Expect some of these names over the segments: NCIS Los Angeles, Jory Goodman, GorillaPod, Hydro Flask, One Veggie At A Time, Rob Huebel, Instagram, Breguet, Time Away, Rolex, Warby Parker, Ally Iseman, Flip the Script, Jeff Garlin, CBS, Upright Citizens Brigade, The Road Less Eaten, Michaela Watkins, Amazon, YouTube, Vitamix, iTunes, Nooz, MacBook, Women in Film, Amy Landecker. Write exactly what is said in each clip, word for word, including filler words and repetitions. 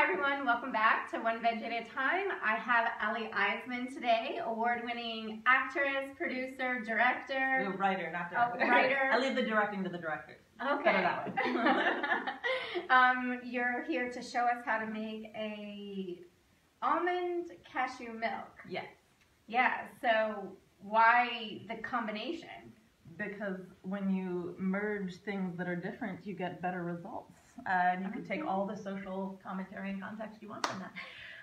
Hi everyone, welcome back to One Veggie at a Time. I have Ally Iseman today, award-winning actress, producer, director. No, writer, not director. Oh, writer. I leave the directing to the directors. Okay. That um, you're here to show us how to make a almond cashew milk. Yes. Yeah, so why the combination? Because when you merge things that are different, you get better results. Uh, and you okay. can take all the social commentary and context you want from that.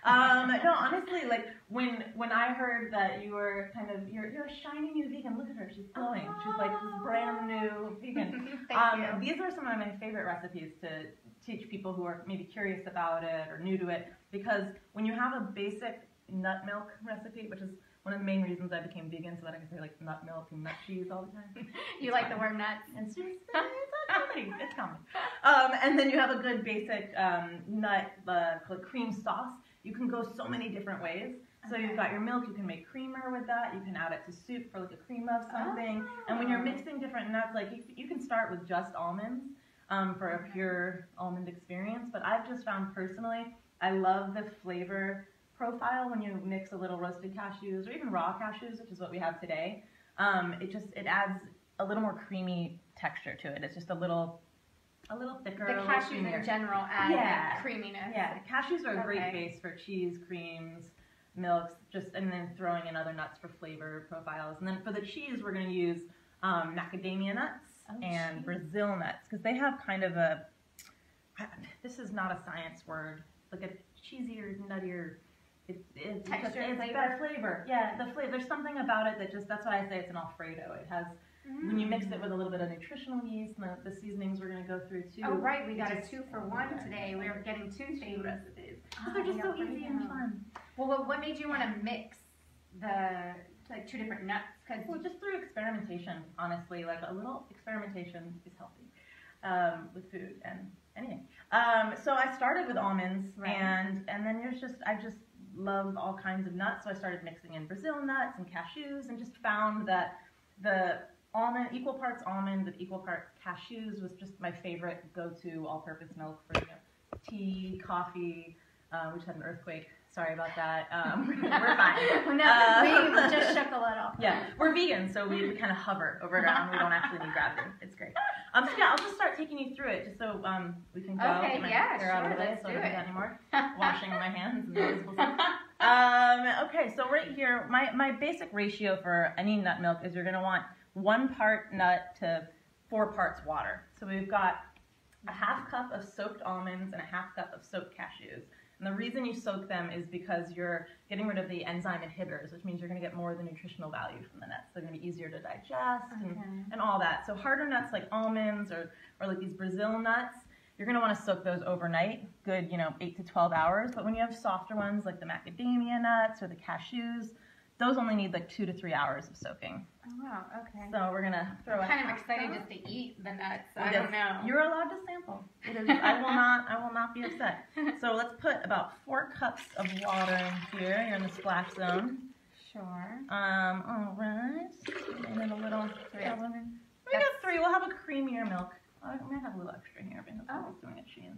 Um, no, honestly, like when when I heard that you were kind of you're you're a shiny new vegan. Look at her, she's glowing. Oh. She's like this brand new vegan. Thank um, you. These are some of my favorite recipes to teach people who are maybe curious about it or new to it, because when you have a basic nut milk recipe, which is one of the main reasons I became vegan, so that I could say like nut milk and nut cheese all the time. You it's like fun. The word nuts and cheese? It's common. Um, and then you have a good basic um, nut uh, cream sauce. You can go so many different ways. So okay. you've got your milk, you can make creamer with that, you can add it to soup for like a cream of something. Oh. And when you're mixing different nuts, like you, you can start with just almonds um, for a pure almond experience. But I've just found personally, I love the flavor profile when you mix a little roasted cashews or even raw cashews, which is what we have today. Um, it just, it adds a little more creamy texture to it. It's just a little, a little thicker. The cashews in general add yeah. creaminess. Yeah, the cashews are a great okay. base for cheese, creams, milks, just and then throwing in other nuts for flavor profiles. And then for the cheese, we're going to use um, macadamia nuts oh, and geez. Brazil nuts, because they have kind of a, this is not a science word, like a cheesier, nuttier. It, it, Texture, it's flavor. better flavor. Yeah, the flavor. There's something about it that just, that's why I say it's an Alfredo. It has, mm-hmm. when you mix it with a little bit of nutritional yeast, and the, the seasonings we're going to go through too. Oh, right. We got just, a two for one yeah. today. We were getting two food recipes. Oh, they're just so Alfredo. easy and fun. Well, what, what made you want to mix the like two different nuts? Cause well, just through experimentation, honestly. Like a little experimentation is healthy um, with food and anything. Um, so I started with almonds, right. and and then there's just, I just, love all kinds of nuts, so I started mixing in Brazil nuts and cashews, and just found that the almond, equal parts almonds and equal parts cashews was just my favorite go-to all-purpose milk for, you know, tea, coffee. Uh, we just had an earthquake. Sorry about that. Um, we're fine. No, uh, we just shook a little. Yeah, we're vegan, so we kind of hover over ground. We don't actually need gravity. It's great. Um, so yeah, I'll just start taking you through it, just so um, we can go. Okay, my yeah, sure, out of the way, so I don't do that anymore. Washing my hands. um, okay, so right here, my, my basic ratio for any nut milk is you're going to want one part nut to four parts water. So we've got a half cup of soaked almonds and a half cup of soaked cashews. And the reason you soak them is because you're getting rid of the enzyme inhibitors, which means you're going to get more of the nutritional value from the nuts. They're going to be easier to digest and, okay. and all that. So harder nuts like almonds or, or like these Brazil nuts, you're going to want to soak those overnight, good, you know, eight to twelve hours. But when you have softer ones like the macadamia nuts or the cashews, those only need like two to three hours of soaking. Oh, wow, okay. So we're going to throw I'm kind of excited just to eat the nuts. I don't know. You're allowed to sample. It is, I will not I will not be upset. So let's put about four cups of water in here. You're in the splash zone. Sure. Um, all right. And then a little three. Yeah. We got three. We'll have a creamier milk. I might have a little extra here, but I'm oh. doing it Shein.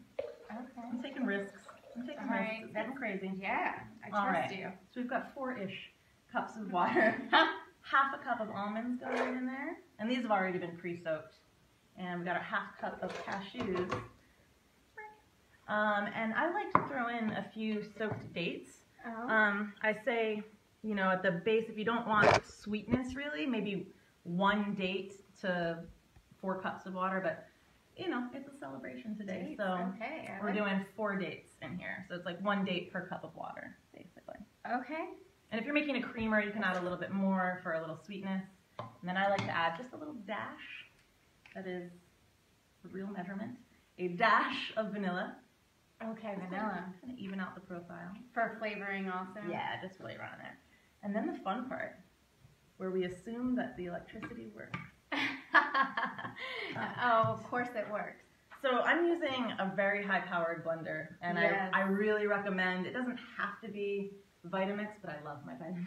Okay. I'm taking risks. I'm taking all risks. Right. That's crazy. Yeah, I all trust right. you. So we've got four-ish. Cups of water, half a cup of almonds going in there, and these have already been pre-soaked. And we got a half cup of cashews. Um, and I like to throw in a few soaked dates. Oh. Um, I say, you know, at the base, if you don't want sweetness really, maybe one date to four cups of water, but you know, it's a celebration today, dates. so okay, we're like doing that. four dates in here. So it's like one date per cup of water, basically. Okay. And if you're making a creamer, you can add a little bit more for a little sweetness. And then I like to add just a little dash, that is the real measurement, a dash of vanilla. Okay, vanilla. Just going to even out the profile. For flavoring also? Yeah, just flavor on there. And then the fun part, where we assume that the electricity works. um, oh, of course it works. So I'm using a very high-powered blender, and yes. I, I really recommend, it doesn't have to be Vitamix, but I love my Vitamix.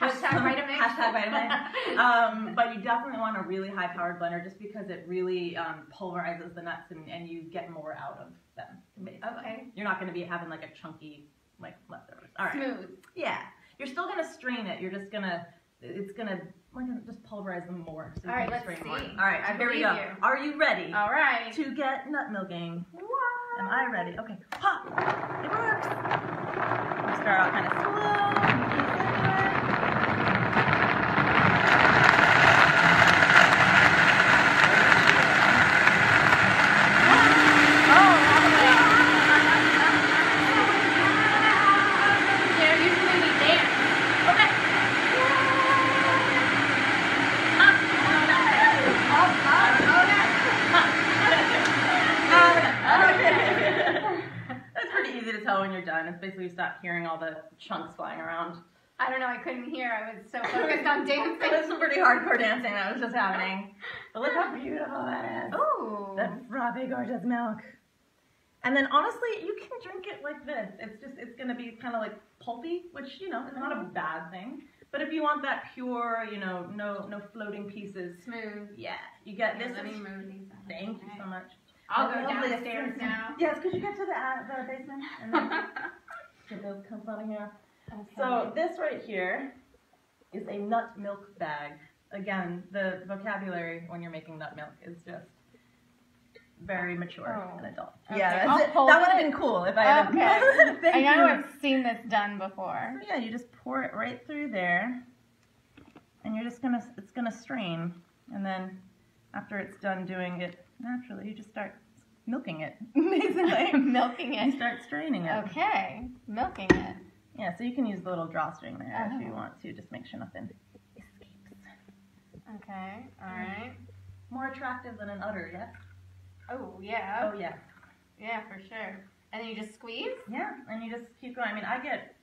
Hashtag Vitamix. Hashtag Vitamix. Um, but you definitely want a really high-powered blender just because it really um, pulverizes the nuts and, and you get more out of them. Basically. Okay. You're not going to be having like a chunky like leftovers. All right. Smooth. Yeah. You're still going to strain it. You're just going to, it's going to, we're going to just pulverize them more. So all right, let's see. More. All right, I here we go. You. Are you ready? All right. To get nut milking. What? Am I ready? Okay. Ha! It works. Start out kind of slow. They're usually we dance. Okay. That's pretty easy to tell when you're done. It's basically you stop hearing all the chunks flying around. I don't know, I couldn't hear. I was so focused on dancing. This was pretty hardcore dancing that was just happening. But look how beautiful that is. Ooh. That frothy, gorgeous milk. And then honestly, you can drink it like this. It's just, it's going to be kind of like pulpy, which, you know, is not a bad thing. But if you want that pure, you know, no no floating pieces. Smooth. Yeah. You get yeah, this. Let me move these out. Thank you so much. I'll go downstairs now. Yes, could you get to the, uh, the basement? And then get those cups out of here. Okay. So this right here is a nut milk bag. Again, the vocabulary when you're making nut milk is just very mature oh. and adult. Okay. Yeah, that's it. That would have been cool if I had. Okay. I know you. I've seen this done before. So yeah, you just pour it right through there, and you're just gonna it's gonna strain, and then after it's done doing it naturally, you just start milking it. Basically, milking it. You start straining it. Okay, milking it. Yeah, so you can use the little drawstring there oh. if you want to. Just make sure nothing escapes. Okay, all right. More attractive than an udder, yeah? Oh, yeah. Oh, yeah. Yeah, for sure. And then you just squeeze? Yeah, and you just keep going. I mean, I get,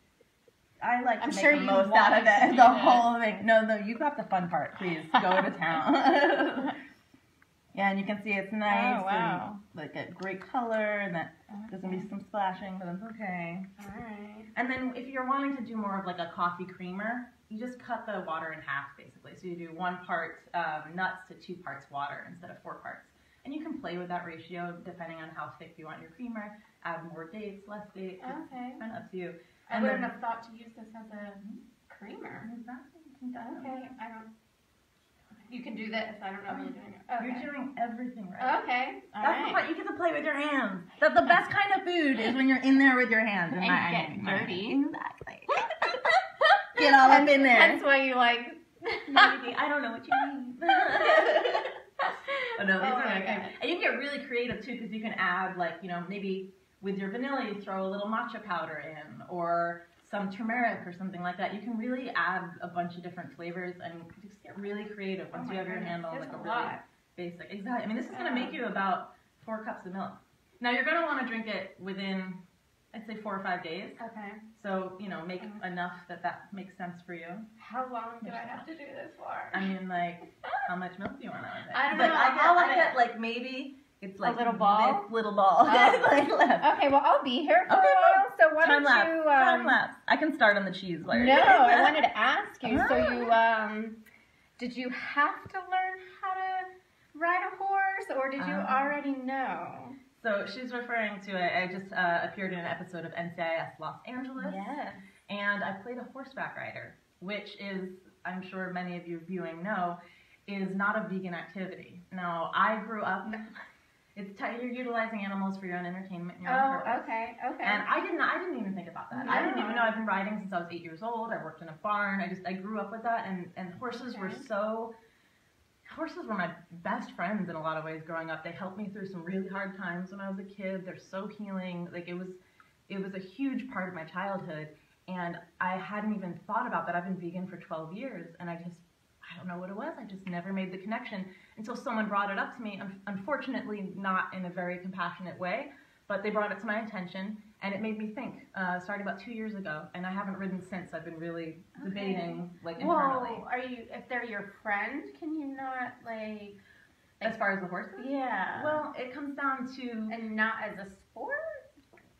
I like to I'm make sure the most out of it, the whole thing. No, no, you got the fun part. Please, go to town. Yeah, and you can see it's nice oh, wow. and like a great color, and that there's gonna be some splashing, but it's okay. All right. And then if you're wanting to do more of like a coffee creamer, you just cut the water in half basically. So you do one part um, nuts to two parts water instead of four parts. And you can play with that ratio depending on how thick you want your creamer. Add more dates, less dates. Okay. Kind of up to you. I and wouldn't then, have thought to use this as a creamer. Exactly. Okay. I don't. You can do this. I don't know how you're doing it. Okay. You're doing everything right. Okay. All That's right. the part you get to play with your hands. That's the best kind of food is when you're in there with your hands. And you get dirty. Exactly. Get all up in there. That's why you like. Maybe. I don't know what you mean. oh no, these oh are my God. And you can get really creative too because you can add like you know maybe with your vanilla you throw a little matcha powder in or some turmeric or something like that. You can really add a bunch of different flavors and just get really creative once oh you have your hand on like a, a really lot. basic. Exactly. I mean, this is going to make you about four cups of milk. Now, you're going to want to drink it within, I'd say, four or five days. Okay. So, you know, make mm-hmm. enough that that makes sense for you. How long do Which I have to do this for? I mean, like, how much milk do you want out of it? I don't but know. I get, I'll look at, like, maybe... It's like a little ball. This little ball. Oh. like okay, well I'll be here for okay, a while, so why don't lapse. you? Um, time lapse. I can start on the cheese layer. No, I wanted to ask you. Oh. So you, um, did you have to learn how to ride a horse, or did you um, already know? So she's referring to it. I just uh, appeared in an episode of N C I S Los Angeles. Yes. And I played a horseback rider, which is, I'm sure many of you viewing know, is not a vegan activity. Now I grew up. It's t you're utilizing animals for your own entertainment. And your oh, own purpose. okay, okay. And I didn't, I didn't even think about that. No. I didn't even know. I've been riding since I was eight years old. I worked in a barn. I just, I grew up with that, and and horses okay. were so. Horses were my best friends in a lot of ways growing up. They helped me through some really hard times when I was a kid. They're so healing. Like it was, it was a huge part of my childhood, and I hadn't even thought about that. I've been vegan for twelve years, and I just. I don't know what it was. I just never made the connection until someone brought it up to me. Um, unfortunately, not in a very compassionate way, but they brought it to my attention, and it made me think. Uh, started about two years ago, and I haven't ridden since. I've been really debating, okay. like internally. Whoa, are you? If they're your friend, can you not like? As far as the horses? Yeah. Well, it comes down to and not as a sport.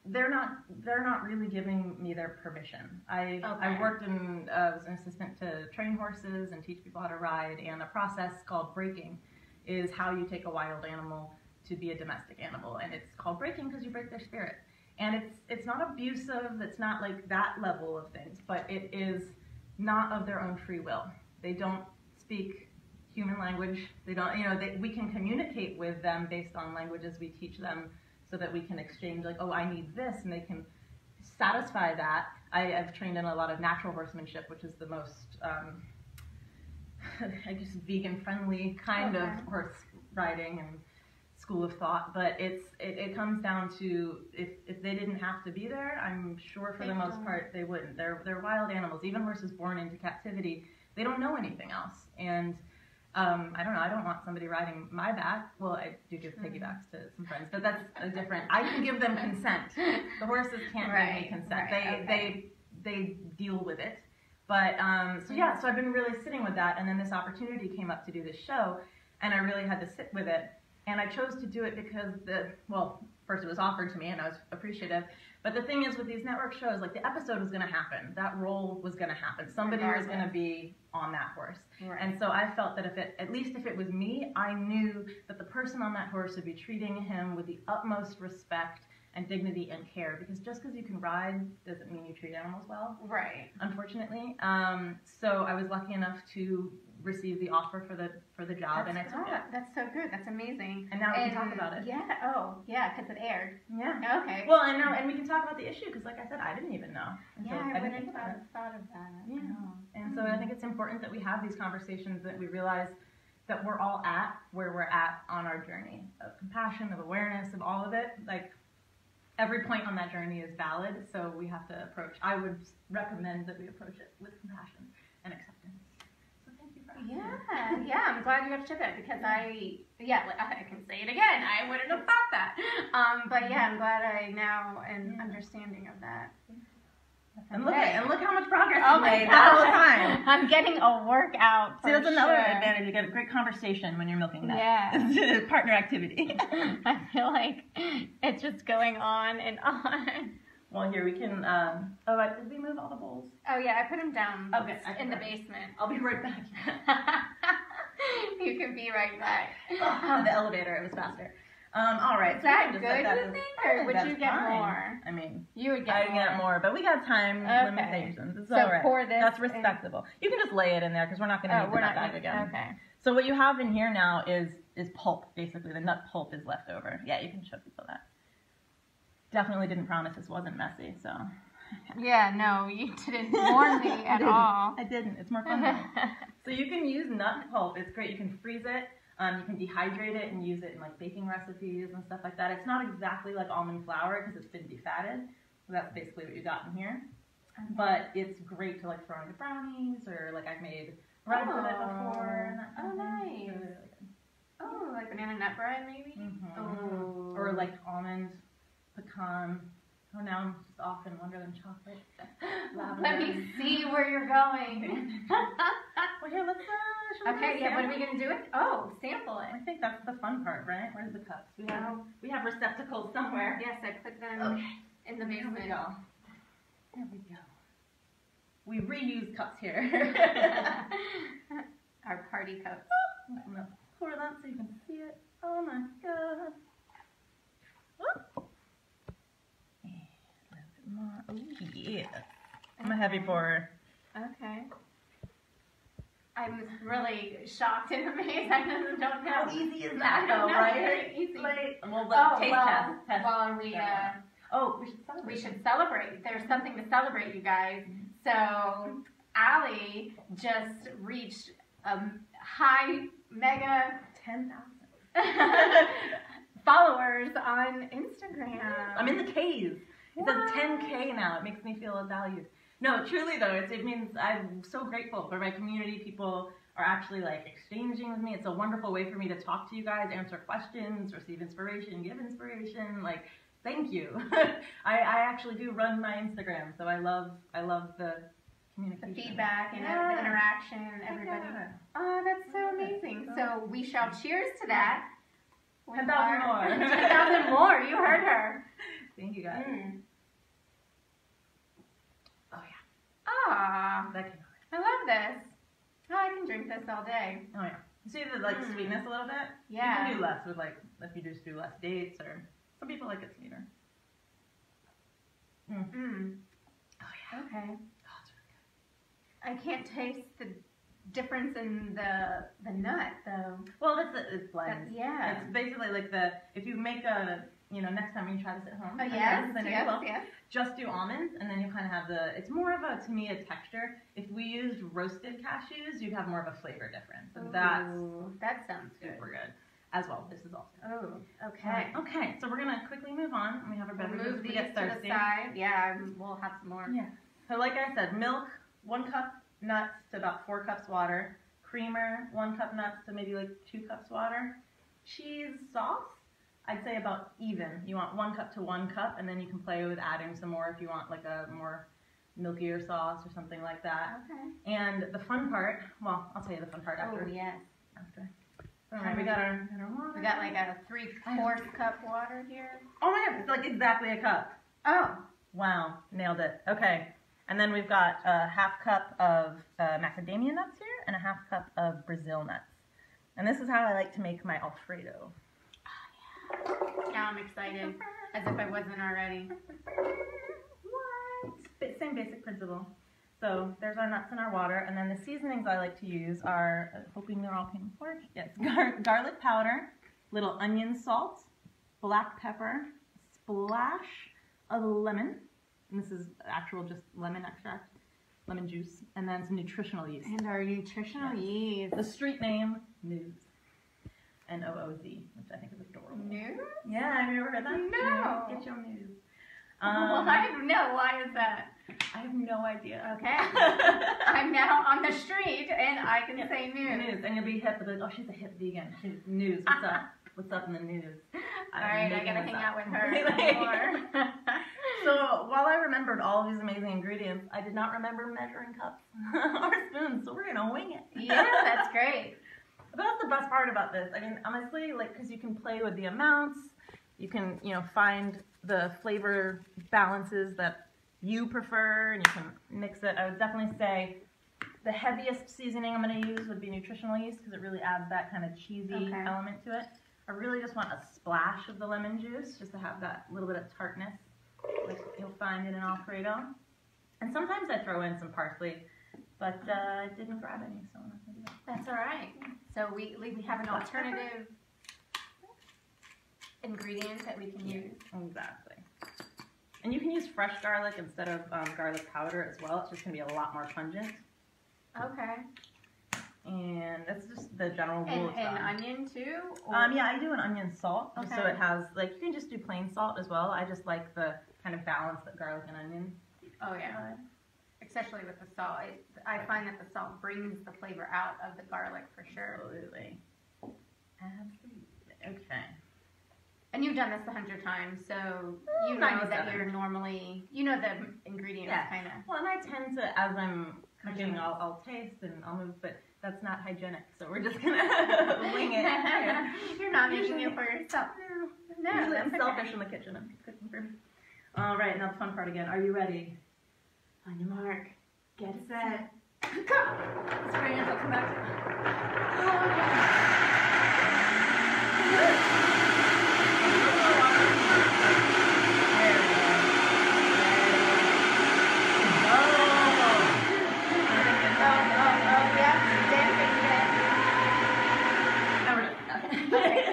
they're not they're not really giving me their permission. I okay. I worked in uh, as an assistant to train horses and teach people how to ride, and a process called breaking is how you take a wild animal to be a domestic animal, and it's called breaking because you break their spirit. And it's it's not abusive, it's not like that level of things, but it is not of their own free will. They don't speak human language. They don't, you know, they, we can communicate with them based on languages we teach them so that we can exchange, like, oh, I need this, and they can satisfy that. I, I've trained in a lot of natural horsemanship, which is the most, um, I guess, vegan-friendly kind okay. of horse riding and school of thought, but it's it, it comes down to if, if they didn't have to be there, I'm sure for they the most don't. part they wouldn't. They're they're wild animals. Even horses born into captivity, they don't know anything else. And um, I don't know. I don't want somebody riding my back. Well, I do give piggybacks to some friends, but that's a different. I can give them consent. The horses can't right, give me consent. Right, they okay. they they deal with it. But um, so yeah, so I've been really sitting with that, and then this opportunity came up to do this show, and I really had to sit with it. And I chose to do it because the, well, first it was offered to me and I was appreciative. But the thing is with these network shows, like the episode was going to happen. That role was going to happen. Somebody Regardless. was going to be on that horse. Right. And so I felt that if it, at least if it was me, I knew that the person on that horse would be treating him with the utmost respect and dignity and care. Because just because you can ride doesn't mean you treat animals well. Right. Unfortunately. Um, so I was lucky enough to receive the offer for the for the job, that's and I took it. That's so good. That's amazing. And now we and, can talk about it. Yeah. Oh, yeah. Because it aired. Yeah. Okay. Well, and now and we can talk about the issue because, like I said, I didn't even know. Yeah, I, I wouldn't have thought, thought of that. Yeah. No. And mm-hmm. so I think it's important that we have these conversations, that we realize that we're all at where we're at on our journey of compassion, of awareness, of all of it. Like every point on that journey is valid. So we have to approach. I would recommend that we approach it with compassion and acceptance. Yeah, yeah, I'm glad you got to tip it because I, yeah, I can say it again. I wouldn't have thought that. Um, but yeah, I'm glad I now am yeah. understanding of that. And look, okay. and look how much progress I've oh made that whole time. I'm getting a workout. For See, that's sure. another advantage. You get a great conversation when you're milking that. Yeah. Partner activity. I feel like it's just going on and on. Well, here we can, um, oh, I, did we move all the bowls? Oh, yeah, I put them down okay, in the basement. I'll be right back. You can be right back. Oh, the elevator, it was faster. Um, all right. Is that so good, that you think, or would you get fine. more? I mean, you would get I'd more. get more, but we got time okay. limitations. It's so all right. pour this That's respectable. In. You can just lay it in there, because we're not going to oh, need that bag again. Okay. So what you have in here now is, is pulp, basically. The nut pulp is left over. Yeah, you can show people that. Definitely didn't promise this wasn't messy, so. Yeah, no, you didn't warn me at I all. I didn't. It's more fun now. So you can use nut pulp. It's great. You can freeze it. Um, you can dehydrate it and use it in like baking recipes and stuff like that. It's not exactly like almond flour because it's been defatted. So that's basically what you got in here. But it's great to like throw into brownies or like I've made bread oh. with it before. Oh, nice. Really, really good. Oh, like banana nut bread maybe? Mm-hmm. Oh. Or like almond. Pecan. Oh, now I'm just off in Wonderland chocolate. Let me see where you're going. Well, here, let's. Uh, okay, yeah. What are we gonna do with? Oh, sample it. I think that's the fun part, right? Where's the cups? We have we have receptacles somewhere. Yes, I put them okay. in the basement. There we go. There we go. We reuse cups here. Our party cups. I'm gonna pour that so you can see it. Oh my god. Whoop. Oh, yeah. I'm a heavy pourer. Okay. I was really shocked and amazed. I don't know. How easy is that, though, right? Easy. Like, we'll oh, taste well, test, test. Well, we, uh, oh, we should celebrate. We should celebrate. There's something to celebrate, you guys. So, Ally just reached a high, mega ten thousand followers on Instagram. I'm in the K's. It's at ten K now. It makes me feel valued. No, truly though, it's, it means I'm so grateful for my community. People are actually like exchanging with me. It's a wonderful way for me to talk to you guys, answer questions, receive inspiration, give inspiration. Like, thank you. I, I actually do run my Instagram, so I love I love the communication, the feedback, and yeah. the interaction. Everybody. Yeah. Oh, that's so amazing. So we shall cheers to that. ten thousand more. ten thousand more. You heard her. think you got mm. it. Oh yeah. Ah, that came out. I love this. Oh, I can drink this all day. Oh yeah. You see the like mm. sweetness a little bit? Yeah. You can do less with like if you just do less dates or some people like it sweeter. Mm. Mm. Oh yeah. Okay. Oh, it's really good. I can't taste the difference in the the nut though. Well, that's the, it's blends. That's, yeah. It's basically like the if you make a you know next time you try this at home. Oh yeah. Yes, yes, well, yes. Just do almonds and then you kind of have the it's more of a to me a texture. If we used roasted cashews, you'd have more of a flavor difference. And Ooh, that's that sounds good. Super good. As well, this is also. Oh, okay. Um, okay, so we're gonna quickly move on, and we have our beverages. We'll move these we get thirsty. To the side. Yeah, we'll have some more. Yeah. So, like I said, milk, one cup nuts to about four cups water. Creamer, one cup nuts to maybe like two cups water. Cheese sauce, I'd say about even. You want one cup to one cup, and then you can play with adding some more if you want like a more milkier sauce or something like that. Okay. And the fun part, well, I'll tell you the fun part after. Oh yes. After. All right, we got our, got our water. We got like a three-fourth cup water here. Oh my God, it's like exactly a cup. Oh. Wow, nailed it. Okay, and then we've got a half cup of uh, macadamia nuts here and a half cup of Brazil nuts. And this is how I like to make my Alfredo. Oh, yeah. Now I'm excited, as if I wasn't already. What? Same basic principle. So there's our nuts and our water, and then the seasonings I like to use are, uh, hoping they're all came before, yes, gar garlic powder, little onion salt, black pepper, splash of lemon, and this is actual just lemon extract, lemon juice, and then some nutritional yeast. And our nutritional yes. yeast. The street name, Nooz, N O O Z, which I think is adorable. Nooz? Yeah, have you ever heard that? No. no. Get your Nooz. Um, well, I don't know. Why is that? I have no idea. Okay. I'm now on the street and I can yeah. say news. news. And you'll be hip. Like, oh, she's a hip vegan. She's news. What's up? What's up in the news? All right, I gotta hang out with her more. So while I remembered all of these amazing ingredients, I did not remember measuring cups or spoons. So we're gonna wing it. Yeah, that's great. But that's the best part about this. I mean, honestly, like, because you can play with the amounts. You can, you know, find the flavor balances that you prefer, and you can mix it. I would definitely say the heaviest seasoning I'm going to use would be nutritional yeast because it really adds that kind of cheesy okay. element to it. I really just want a splash of the lemon juice just to have that little bit of tartness, which you'll find in an Alfredo. And sometimes I throw in some parsley, but uh, I didn't grab any, so I'm not going to do that. That's all right. So we, we have an alternative ingredient that we can use. Exactly. And you can use fresh garlic instead of um, garlic powder as well. It's just going to be a lot more pungent. Okay. And that's just the general rule of thumb. And onion too? Or? Um, yeah, I do an onion salt. Okay. Just so it has, like, you can just do plain salt as well. I just like the kind of balance that garlic and onion. Oh, yeah. Especially with the salt. I, I find that the salt brings the flavor out of the garlic for sure. Absolutely. Absolutely. Okay. And you've done this a hundred times, so you know that you're normally, you know the ingredients yeah. kind of. Well, and I tend to, as I'm cooking, I'll, I'll taste and I'll move, but that's not hygienic, so we're just going to wing it. Yeah. You're not making it for yourself. No, no I'm selfish okay. in the kitchen. I'm cooking for me. All right, now the fun part again. Are you ready? On your mark. Get set. Go! Spray yourself, come back. Oh,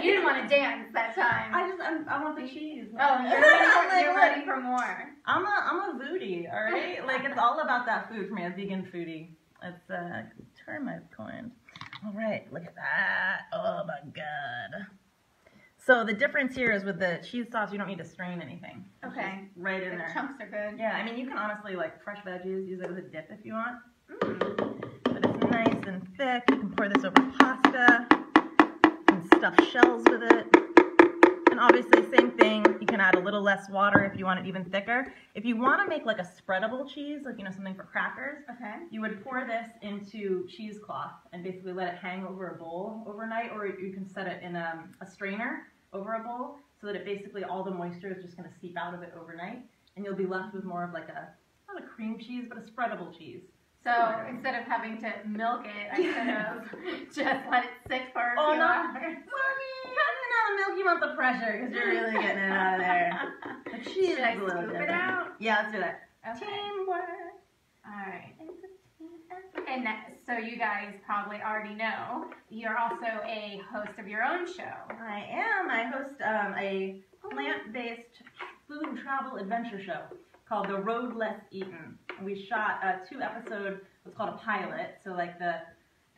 you didn't want to dance that time. I just, I'm, I want the cheese. Oh, you're, ready, you're ready for more. I'm a, I'm a foodie, all right? Like, it's all about that food for me, a vegan foodie. It's a term I've coined. All right, look at that. Oh, my God. So the difference here is with the cheese sauce, you don't need to strain anything. It's okay. Right in the there. The chunks are good. Yeah, I mean, you can honestly, like, fresh veggies, use it as a dip if you want. Mm. But it's nice and thick. You can pour this over pasta. Stuff shells with it, and obviously same thing, you can add a little less water if you want it even thicker. If you want to make like a spreadable cheese, like you know something for crackers, okay. you would pour this into cheesecloth and basically let it hang over a bowl overnight, or you can set it in a, a strainer over a bowl so that it basically all the moisture is just going to seep out of it overnight, and you'll be left with more of like a, not a cream cheese, but a spreadable cheese. So right. Instead of having to milk it, I could have just let it sit for a oh, few hours. Oh, not a milky month of pressure, because you're really getting it out of there. But cheese is a little bit. Yeah, let's do that. Okay. Teamwork. All right. And that, so you guys probably already know, you're also a host of your own show. I am. I host um, a plant-based food travel adventure show called The Road Less Eaten. We shot a two-episode, what's called a pilot, so like the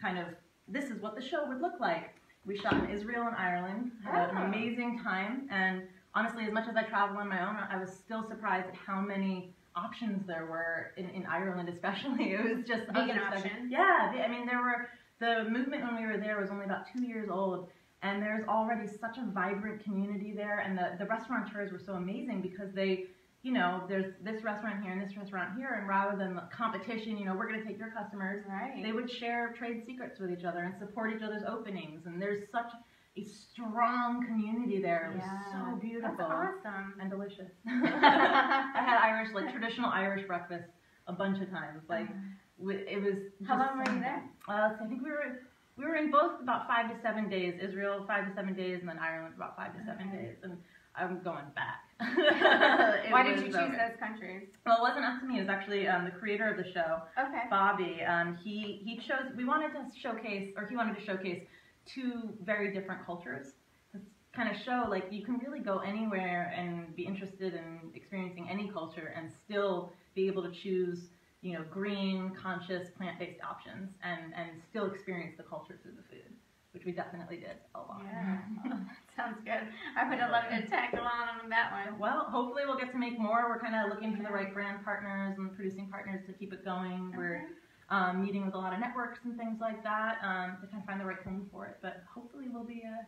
kind of, this is what the show would look like. We shot in Israel and Ireland, had oh. an amazing time, and honestly, as much as I travel on my own, I was still surprised at how many options there were in, in Ireland, especially. It was just vegan option. Yeah, they, I mean, there were, the movement when we were there was only about two years old, and there's already such a vibrant community there, and the, the restaurateurs were so amazing because they, you know, there's this restaurant here and this restaurant here, and rather than the competition, you know, we're going to take your customers, right. They would share trade secrets with each other and support each other's openings, and there's such a strong community there. It was yeah. so beautiful. That's awesome. And delicious. I had Irish, like traditional Irish breakfast a bunch of times. Like, it was just, how long were you there? Uh, so I think we were we were in both about five to seven days. Israel five to seven days, and then Ireland about five to seven okay. days. And I'm going back. Why did you choose over. those countries? Well, it wasn't up to me. It was actually um, the creator of the show, okay. Bobby. Um, he he chose. We wanted to showcase, or he wanted to showcase. two very different cultures. This kind of show, like, you can really go anywhere and be interested in experiencing any culture and still be able to choose, you know, green, conscious, plant-based options and, and still experience the culture through the food, which we definitely did a lot. Yeah, sounds good. I would have loved to tag along on that one. Well, hopefully we'll get to make more. We're kind of looking for the right brand partners and producing partners to keep it going. Okay. We're Um, meeting with a lot of networks and things like that um, to kind of find the right home for it. But hopefully we'll be uh,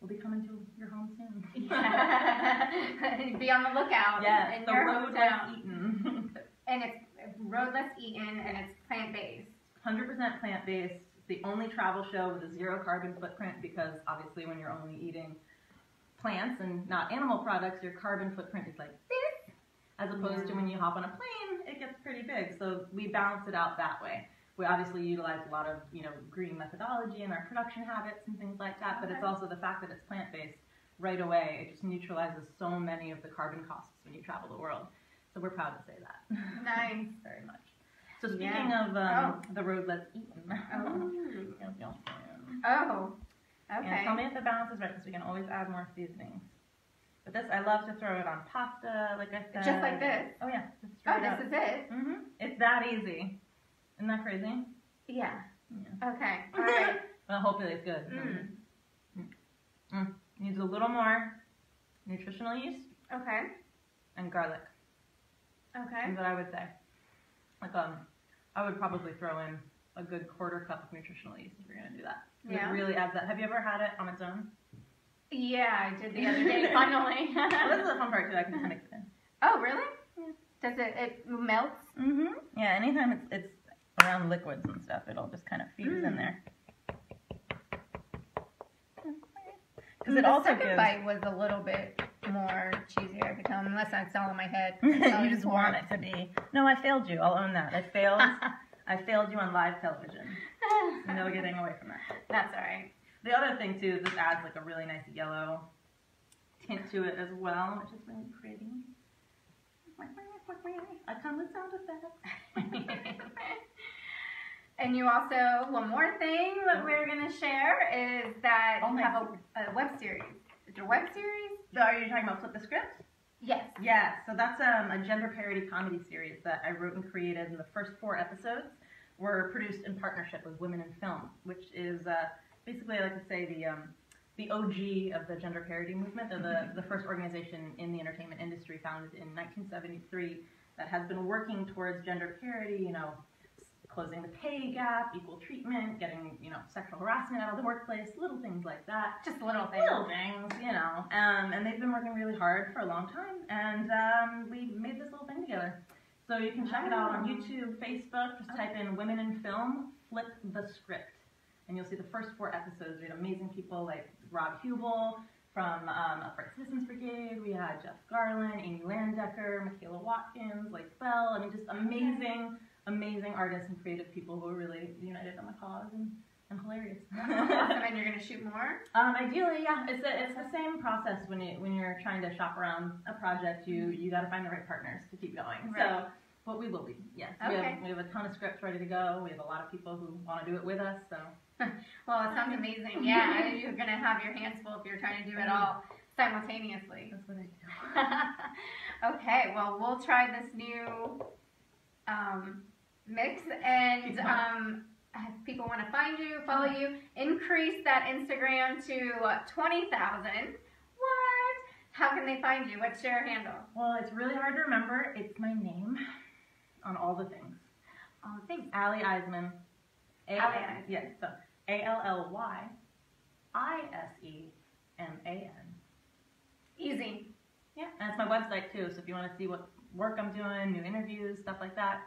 we'll be coming to your home soon. Yeah. Be on the lookout. Yes, and the Road Less Eaten. And it's Road Less Eaten, and it's plant-based. one hundred percent plant-based. It's the only travel show with a zero carbon footprint because obviously when you're only eating plants and not animal products, your carbon footprint is like this, as opposed mm. to when you hop on a plane. It gets pretty big, so we balance it out that way. We obviously utilize a lot of, you know, green methodology in our production habits and things like that, but it's also the fact that it's plant-based right away. It just neutralizes so many of the carbon costs when you travel the world. So we're proud to say that. Nice. Very much. So speaking yeah. of um, oh. the road less eaten. Oh. oh. Okay. And tell me if the balance is right, because we can always add more seasonings. But this, I love to throw it on pasta, like I said. Just like this? Oh, yeah. Just oh, this up. is it? Mm-hmm. It's that easy. Isn't that crazy? Yeah. yeah. Okay. All right. Well, hopefully it's good. Mm. Mm. Mm. Needs a little more nutritional yeast. Okay. And garlic. Okay. That's what I would say. Like, um, I would probably throw in a good quarter cup of nutritional yeast if you're going to do that. Yeah. It really adds that. Have you ever had it on its own? Yeah, I did the other day, finally. Well, this is the fun part, too. I can mix it in. Oh, really? Yeah. Does it, it melts? Mm-hmm. Yeah, anytime it's, it's around liquids and stuff, it'll just kind of fuse mm. in there. Because it the also second gives... bite was a little bit more cheesy, I could tell, unless that's all in my head. You just warm. want it to be. No, I failed you. I'll own that. I failed. I failed you on live television. No getting away from that. That's all right. The other thing, too, is this adds, like, a really nice yellow tint to it as well, which is really pretty. I come with sound effects. And you also, one more thing that we're going to share is that oh, you have a, a web series. Is it a web series? So are you talking about Flip the Script? Yes. Yeah, so that's um, a gender parody comedy series that I wrote and created, and the first four episodes were produced in partnership with Women in Film, which is... Uh, Basically, I like to say the um, the O G of the gender parody movement, or the, the first organization in the entertainment industry founded in nineteen seventy-three that has been working towards gender parity, you know, closing the pay gap, equal treatment, getting, you know, sexual harassment out of the workplace, little things like that. Just little things. Little things, you know. Um, and they've been working really hard for a long time, and um, we made this little thing together. So you can check it out on YouTube, Facebook, just type in Women in Film, Flip the Script. And you'll see the first four episodes. We had amazing people like Rob Huebel from um, Upright Citizens Brigade. We had Jeff Garlin, Amy Landecker, Michaela Watkins, like Bell. I mean, just amazing, amazing artists and creative people who are really united on the cause and, and hilarious. Awesome. And you're going to shoot more? Um, ideally, yeah. It's a, it's the same process when you when you're trying to shop around a project. You you got to find the right partners to keep going. Right. So, but we will be. Yes. Okay. We have, we have a ton of scripts ready to go. We have a lot of people who want to do it with us. So. Well, it sounds amazing. Yeah, you're going to have your hands full if you're trying to do it all simultaneously. That's what I do. Okay, well, we'll try this new um, mix, and um, if people want to find you, follow you, increase that Instagram to twenty thousand. What? How can they find you? What's your handle? Well, it's really hard to remember. It's my name on all the things. All the things. Ally Iseman. Ally. Yes, so A L L Y I S E M A N. Easy. Yeah, and it's my website too, so if you want to see what work I'm doing, new interviews, stuff like that,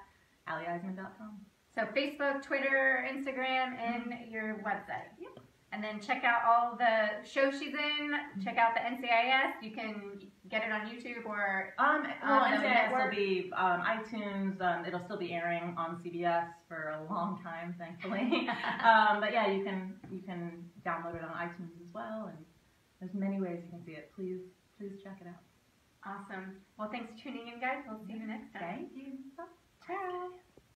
ally iseman dot com. So Facebook, Twitter, Instagram, and your website. Yep. And then check out all the shows she's in, check out the N C I S, you can get it on YouTube or... Um, well, um, N C I S will be um, iTunes, um, it'll still be airing on C B S for a long time, thankfully. um, but yeah, you can you can download it on iTunes as well, and there's many ways you can see it. Please, please check it out. Awesome. Well, thanks for tuning in, guys. We'll see you next time. Thank you. Bye. Ciao.